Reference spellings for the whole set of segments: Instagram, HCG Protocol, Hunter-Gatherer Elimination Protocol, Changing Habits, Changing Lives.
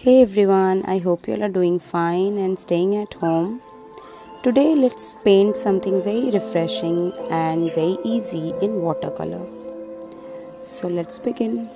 Hey everyone, I hope you all are doing fine and staying at home. Today let's paint something very refreshing and very easy in watercolor. So let's begin.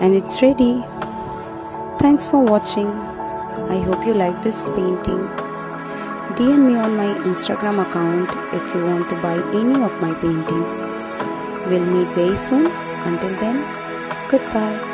and it's ready. Thanks for watching. I hope you like this painting. DM me on my Instagram account if you want to buy any of my paintings. We'll meet very soon. Until then, goodbye.